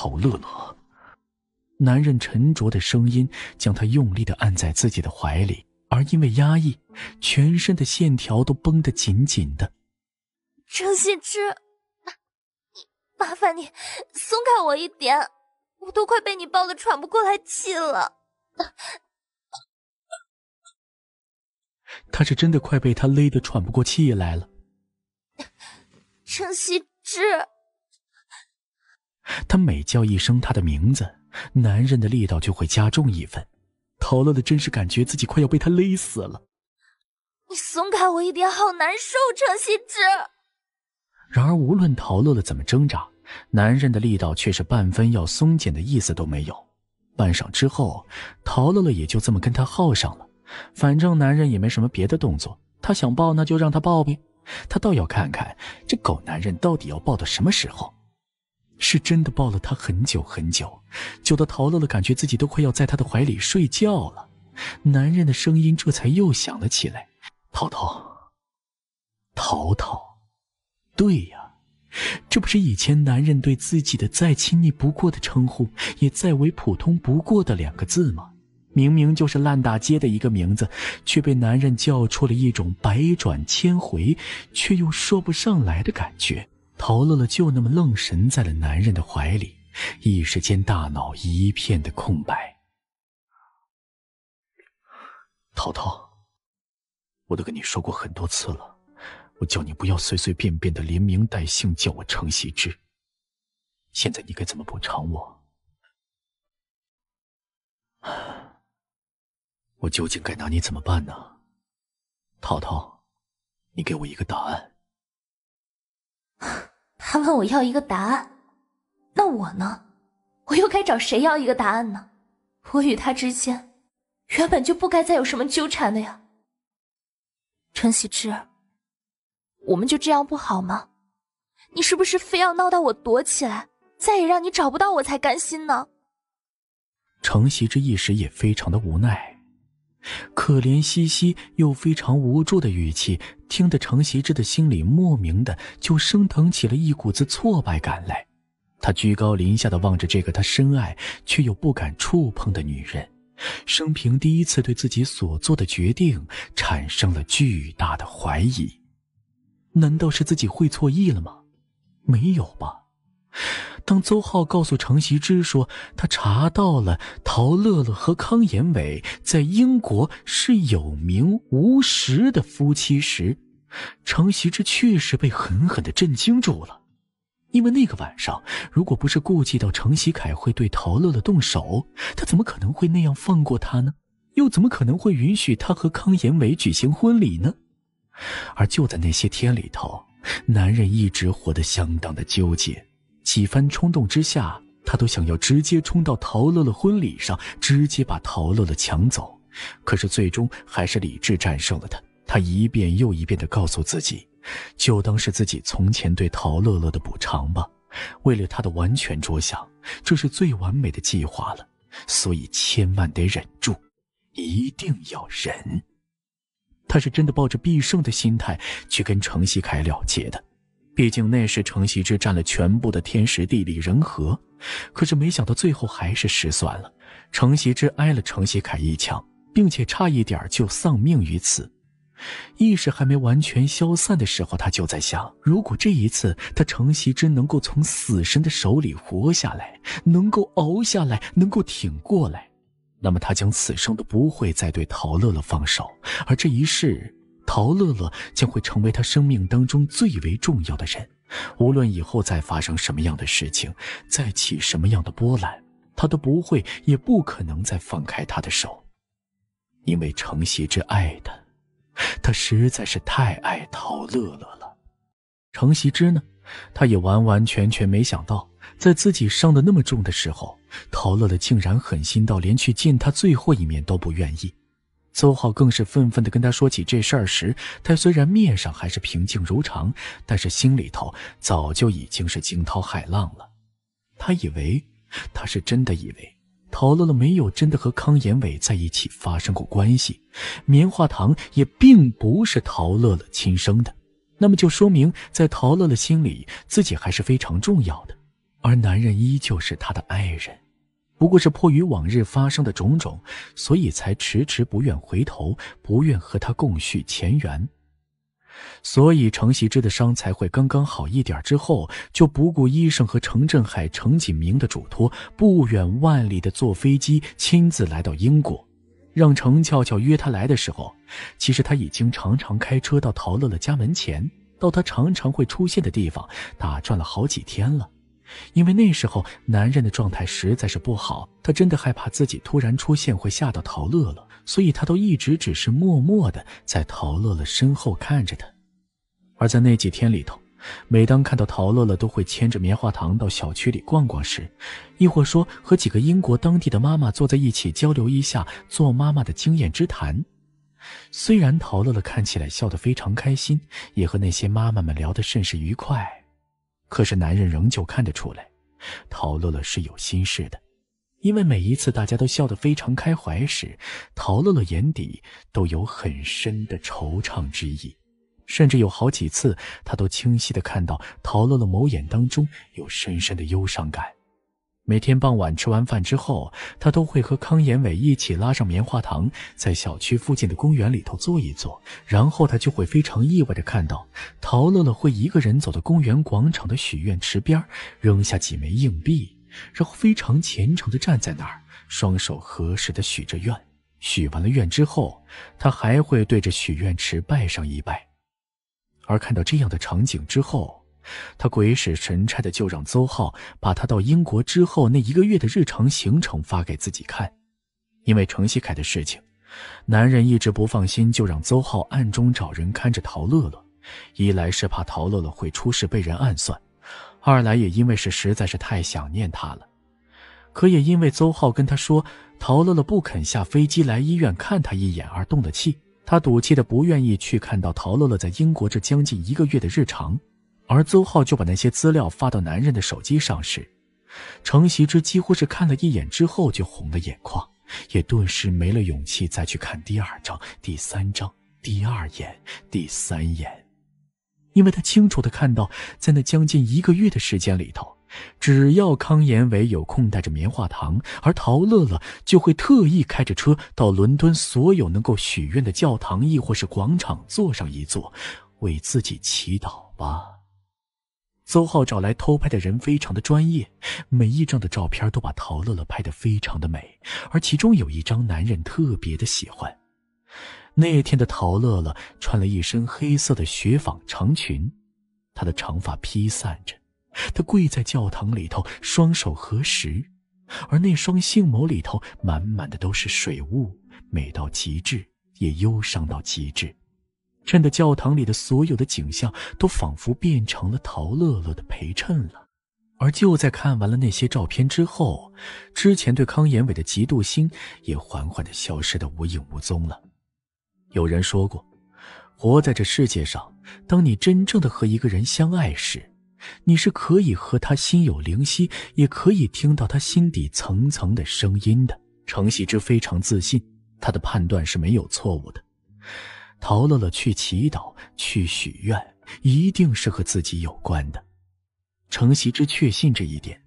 好乐乐。男人沉着的声音将她用力地按在自己的怀里，而因为压抑，全身的线条都绷得紧紧的。程心之，麻烦你松开我一点，我都快被你抱得喘不过来气了。他是真的快被他勒得喘不过气来了。程希之，他每叫一声他的名字，男人的力道就会加重一分。陶乐乐真是感觉自己快要被他勒死了。你松开我一点，好难受，程希之。然而无论陶乐乐怎么挣扎，男人的力道却是半分要松减的意思都没有。半晌之后，陶乐乐也就这么跟他耗上了。反正男人也没什么别的动作，他想抱那就让他抱呗，他倒要看看这狗男人到底要抱到什么时候。是真的抱了他很久很久，久到陶乐乐感觉自己都快要在他的怀里睡觉了。男人的声音这才又响了起来，陶陶，陶陶，对呀，这不是以前男人对自己的再亲密不过的称呼，也再为普通不过的两个字吗？明明就是烂大街的一个名字，却被男人叫出了一种百转千回却又说不上来的感觉。陶乐乐就那么愣神在了男人的怀里，一时间大脑一片的空白。陶陶，我都跟你说过很多次了，我叫你不要随随便便的连名带姓叫我程希之，现在你该怎么补偿我？我究竟该拿你怎么办呢？陶陶，你给我一个答案。他问我要一个答案，那我呢？我又该找谁要一个答案呢？我与他之间原本就不该再有什么纠缠的呀。程希之，我们就这样不好吗？你是不是非要闹到我躲起来，再也让你找不到我才甘心呢？程希之一时也非常的无奈。可怜兮兮又非常无助的语气，听得程希之的心里莫名的就升腾起了一股子挫败感来。他居高临下的望着这个他深爱却又不敢触碰的女人，生平第一次对自己所做的决定产生了巨大的怀疑。难道是自己会错意了吗？没有吧。当邹浩告诉程希之说他查到了陶乐乐和康延伟在英国是有名无实的夫妻时，程希之确实被狠狠地震惊住了。因为那个晚上如果不是顾忌到程希凯会对陶乐乐动手，他怎么可能会那样放过他呢？又怎么可能会允许他和康延伟举行婚礼呢？而就在那些天里头，男人一直活得相当的纠结，几番冲动之下，他都想要直接冲到陶乐乐婚礼上，直接把陶乐乐抢走。可是最终还是理智战胜了他。他一遍又一遍地告诉自己，就当是自己从前对陶乐乐的补偿吧。为了他的完全着想，这是最完美的计划了，所以千万得忍住，一定要忍。他是真的抱着必胜的心态去跟程希凯了结的，毕竟那时程希之占了全部的天时地利人和。可是没想到最后还是失算了，程希之挨了程希凯一枪，并且差一点就丧命于此。意识还没完全消散的时候，他就在想，如果这一次他程希之能够从死神的手里活下来，能够熬下来，能够挺过来，那么他将此生都不会再对陶乐乐放手，而这一世，陶乐乐将会成为他生命当中最为重要的人。无论以后再发生什么样的事情，再起什么样的波澜，他都不会也不可能再放开他的手。因为程希之爱他，他实在是太爱陶乐乐了。程希之呢，他也完完全全没想到，在自己伤得那么重的时候，陶乐乐竟然狠心到连去见他最后一面都不愿意。邹浩更是愤愤地跟他说起这事儿时，他虽然面上还是平静如常，但是心里头早就已经是惊涛骇浪了。他是真的以为陶乐乐没有真的和康延伟在一起发生过关系，棉花糖也并不是陶乐乐亲生的，那么就说明在陶乐乐心里自己还是非常重要的。而男人依旧是她的爱人，不过是迫于往日发生的种种，所以才迟迟不愿回头，不愿和她共续前缘。所以程喜之的伤才会刚刚好一点之后，就不顾医生和程振海、程锦明的嘱托，不远万里的坐飞机亲自来到英国。让程俏俏约他来的时候，其实他已经常常开车到陶乐乐家门前，到他常常会出现的地方打转了好几天了。因为那时候男人的状态实在是不好，他真的害怕自己突然出现会吓到陶乐乐，所以他都一直只是默默地在陶乐乐身后看着他。而在那几天里头，每当看到陶乐乐都会牵着棉花糖到小区里逛逛时，亦或说和几个英国当地的妈妈坐在一起交流一下做妈妈的经验之谈。虽然陶乐乐看起来笑得非常开心，也和那些妈妈们聊得甚是愉快，可是男人仍旧看得出来陶乐乐是有心事的。因为每一次大家都笑得非常开怀时，陶乐乐眼底都有很深的惆怅之意，甚至有好几次他都清晰地看到陶乐乐眸眼当中有深深的忧伤感。每天傍晚吃完饭之后，他都会和康延伟一起拉上棉花糖，在小区附近的公园里头坐一坐，然后他就会非常意外地看到陶乐乐会一个人走到公园广场的许愿池边，扔下几枚硬币，然后非常虔诚地站在那儿，双手合十地许着愿。许完了愿之后，他还会对着许愿池拜上一拜。而看到这样的场景之后，他鬼使神差的就让邹浩把他到英国之后那1个月的日常行程发给自己看。因为程希凯的事情，男人一直不放心，就让邹浩暗中找人看着陶乐乐，一来是怕陶乐乐会出事被人暗算，二来也因为是实在是太想念他了。可也因为邹浩跟他说陶乐乐不肯下飞机来医院看他一眼而动了气，他赌气的不愿意去看到陶乐乐在英国这将近1个月的日常。而邹浩就把那些资料发到男人的手机上时，程习之几乎是看了一眼之后就红了眼眶，也顿时没了勇气再去看第2章、第3章、第2眼、第3眼。因为他清楚地看到，在那将近1个月的时间里头，只要康延伟有空带着棉花糖，而陶乐乐就会特意开着车到伦敦所有能够许愿的教堂亦或是广场坐上一坐，为自己祈祷吧。邹浩找来偷拍的人非常的专业，每一张的照片都把陶乐乐拍得非常的美，而其中有一张男人特别的喜欢。那天的陶乐乐穿了一身黑色的雪纺长裙，她的长发披散着，他跪在教堂里头双手合十，而那双杏眸里头满满的都是水雾，美到极致也忧伤到极致，衬得教堂里的所有的景象都仿佛变成了陶乐乐的陪衬了。而就在看完了那些照片之后，之前对康延伟的嫉妒心也缓缓地消失得无影无踪了。有人说过，活在这世界上，当你真正的和一个人相爱时，你是可以和他心有灵犀，也可以听到他心底层层的声音的。程喜之非常自信，他的判断是没有错误的。陶乐乐去祈祷、去许愿，一定是和自己有关的。程喜之确信这一点，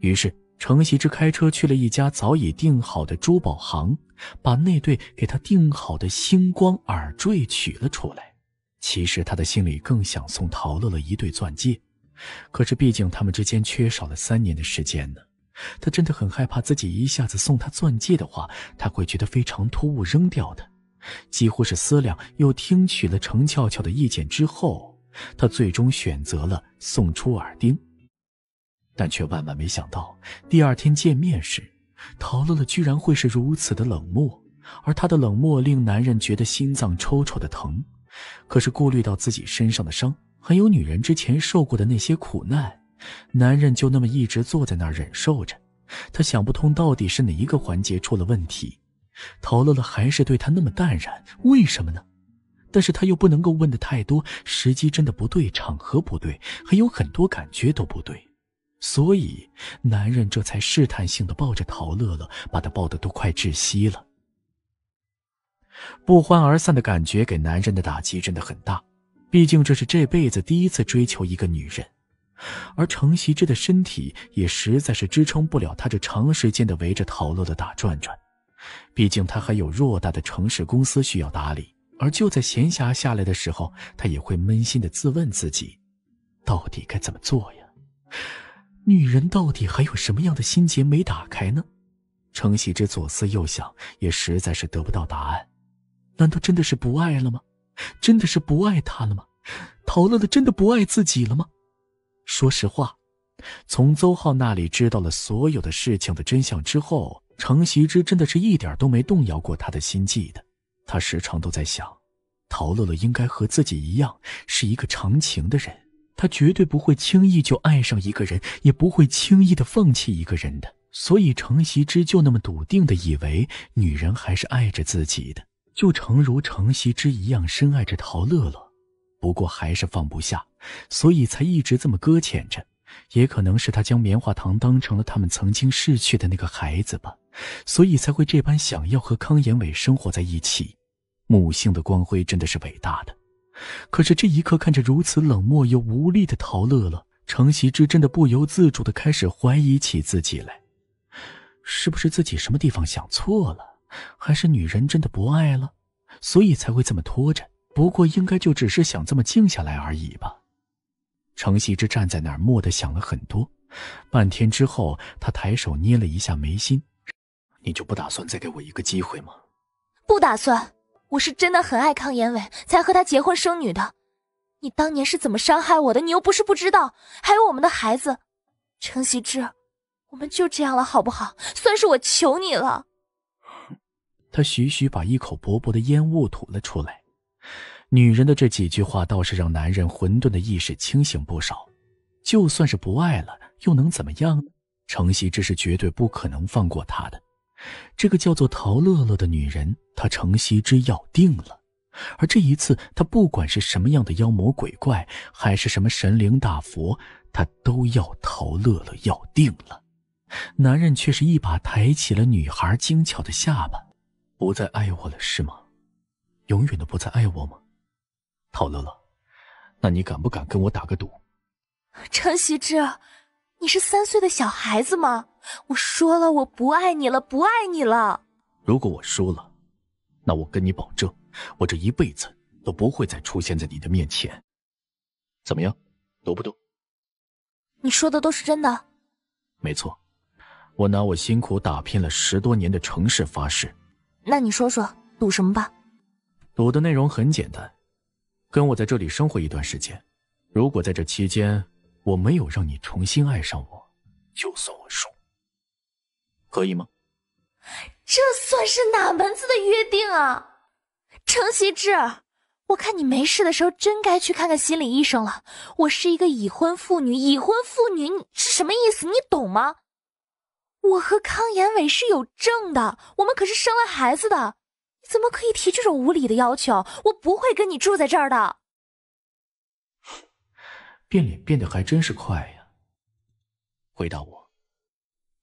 于是程喜之开车去了一家早已订好的珠宝行，把那对给他订好的星光耳坠取了出来。其实他的心里更想送陶乐乐一对钻戒，可是毕竟他们之间缺少了3年的时间呢，他真的很害怕自己一下子送他钻戒的话，他会觉得非常突兀扔掉的。几乎是思量又听取了程俏俏的意见之后，他最终选择了送出耳钉。但却万万没想到，第2天见面时，陶乐乐居然会是如此的冷漠，而他的冷漠令男人觉得心脏抽抽的疼。可是顾虑到自己身上的伤，还有女人之前受过的那些苦难，男人就那么一直坐在那儿忍受着。他想不通到底是哪一个环节出了问题，陶乐乐还是对他那么淡然，为什么呢？但是他又不能够问得太多，时机真的不对，场合不对，还有很多感觉都不对。所以男人这才试探性地抱着陶乐乐，把他抱得都快窒息了。不欢而散的感觉给男人的打击真的很大，毕竟这是这辈子第一次追求一个女人，而程皙之的身体也实在是支撑不了他这长时间的围着陶乐的打转转，毕竟他还有偌大的城市公司需要打理。而就在闲暇下来的时候，他也会扪心的自问自己，到底该怎么做呀？女人到底还有什么样的心结没打开呢？程皙之左思右想，也实在是得不到答案。难道真的是不爱了吗？真的是不爱他了吗？陶乐的真的不爱自己了吗？说实话，从邹浩那里知道了所有的事情的真相之后，程皙之真的是一点都没动摇过他的心计的。他时常都在想，陶乐乐应该和自己一样是一个长情的人，他绝对不会轻易就爱上一个人，也不会轻易的放弃一个人的。所以程皙之就那么笃定的以为女人还是爱着自己的，就诚如程皙之一样深爱着陶乐乐，不过还是放不下，所以才一直这么搁浅着。也可能是他将棉花糖当成了他们曾经逝去的那个孩子吧，所以才会这般想要和康延伟生活在一起。母性的光辉真的是伟大的，可是这一刻看着如此冷漠又无力的陶乐乐，程皙之真的不由自主地开始怀疑起自己来，是不是自己什么地方想错了？还是女人真的不爱了，所以才会这么拖着？不过应该就只是想这么静下来而已吧。程皙之站在那儿默地想了很多，半天之后，他抬手捏了一下眉心：“你就不打算再给我一个机会吗？”“不打算，我是真的很爱康延伟，才和他结婚生女的。你当年是怎么伤害我的，你又不是不知道，还有我们的孩子。程皙之，我们就这样了好不好？算是我求你了。”他徐徐把一口薄薄的烟雾吐了出来。女人的这几句话倒是让男人混沌的意识清醒不少，就算是不爱了又能怎么样呢？程皙之是绝对不可能放过她的，这个叫做陶乐乐的女人她程皙之要定了。而这一次她不管是什么样的妖魔鬼怪，还是什么神灵大佛，她都要陶乐乐要定了。男人却是一把抬起了女孩精巧的下巴：“不再爱我了是吗？永远都不再爱我吗？陶乐乐，那你敢不敢跟我打个赌？”“程皙之，你是3岁的小孩子吗？我说了，我不爱你了，不爱你了。”“如果我输了，那我跟你保证，我这一辈子都不会再出现在你的面前。怎么样，赌不赌？”“你说的都是真的？”“没错，我拿我辛苦打拼了10多年的城市发誓。”“那你说说赌什么吧。”“赌的内容很简单，跟我在这里生活一段时间，如果在这期间我没有让你重新爱上我，就算我输，可以吗？”“这算是哪门子的约定啊？程皙之，我看你没事的时候真该去看看心理医生了。我是一个已婚妇女，你是什么意思？你懂吗？我和康延伟是有证的，我们可是生了孩子的，你怎么可以提这种无理的要求？我不会跟你住在这儿的。”变脸变得还真是快呀。回答我，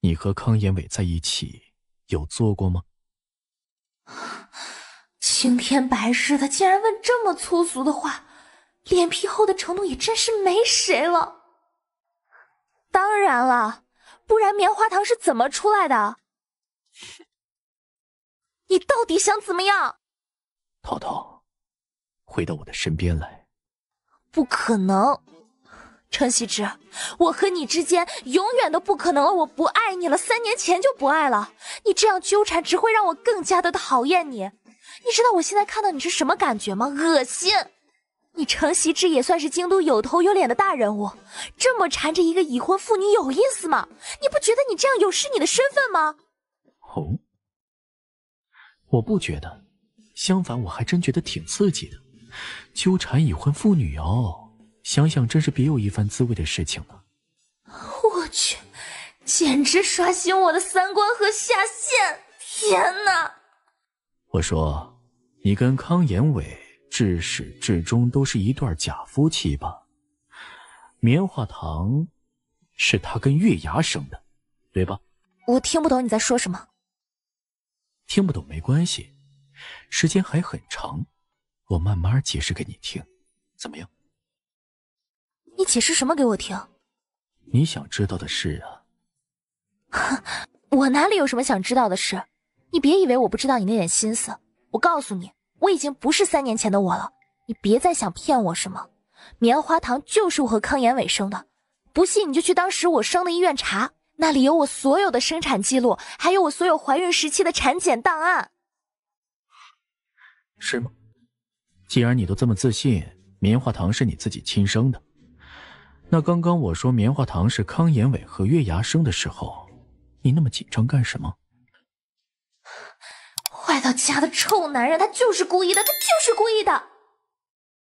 你和康延伟在一起有做过吗？晴天白日的，竟然问这么粗俗的话，脸皮厚的程度也真是没谁了。“当然了，不然棉花糖是怎么出来的？”“你到底想怎么样？”“涛涛，回到我的身边来。”“不可能，程皙之，我和你之间永远都不可能了。我不爱你了，3年前就不爱了。你这样纠缠只会让我更加的讨厌你。你知道我现在看到你是什么感觉吗？恶心！你程皙之也算是京都有头有脸的大人物，这么缠着一个已婚妇女有意思吗？你不觉得你这样有失你的身份吗？”“哦，我不觉得，相反我还真觉得挺刺激的。纠缠已婚妇女哦，想想真是别有一番滋味的事情了。”“我去，简直刷新我的3观和下限！天哪！”“我说，你跟康延伟至始至终都是一对假夫妻吧？棉花糖是他跟月牙生的，对吧？”“我听不懂你在说什么。”“听不懂没关系，时间还很长，我慢慢解释给你听，怎么样？”“你解释什么给我听？”你想知道的事啊。我哪里有什么想知道的事？你别以为我不知道你那点心思。我告诉你，我已经不是3年前的我了。你别再想骗我什么。棉花糖就是我和康延伟生的。不信你就去当时我生的医院查，那里有我所有的生产记录，还有我所有怀孕时期的产检档案。是吗？既然你都这么自信，棉花糖是你自己亲生的。那刚刚我说棉花糖是康延伟和月牙生的时候，你那么紧张干什么？坏到家的臭男人，他就是故意的，他就是故意的。